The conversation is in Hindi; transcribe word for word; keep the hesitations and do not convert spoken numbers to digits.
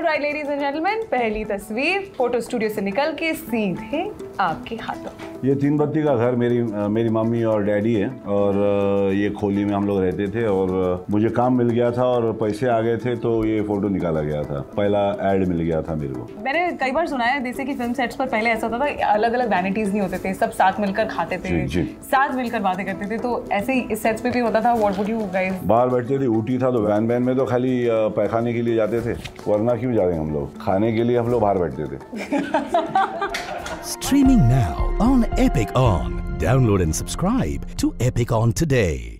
All right ladies and gentleman, पहली तस्वीर फोटो स्टूडियो से निकल के सीधे आपके हाथों। ये तीन बत्ती का घर मेरी मेरी मम्मी और डैडी है और ये खोली में हम लोग रहते थे और मुझे काम मिल गया था और पैसे आ गए थे तो ये फोटो निकाला गया था। पहला एड मिल गया था मेरे को। मैंने कई बार सुना है जैसे कि फिल्म सेट्स पर पहले ऐसा होता था अलग अलग वैनिटीज नहीं होते थे, सब साथ मिलकर खाते थे, जी, जी। साथ मिलकर बातें करते थे, तो ऐसे ही इस सेट्स पे भी होता था। What would you guys? बाहर बैठते थे, ऊटी था तो वैन वैन में तो खाली पैखाने के लिए जाते थे, वरना क्यों जा रहे हम लोग, खाने के लिए हम लोग बाहर बैठते थे। Streaming now on EPIC ON. Download and subscribe to EPIC ON today.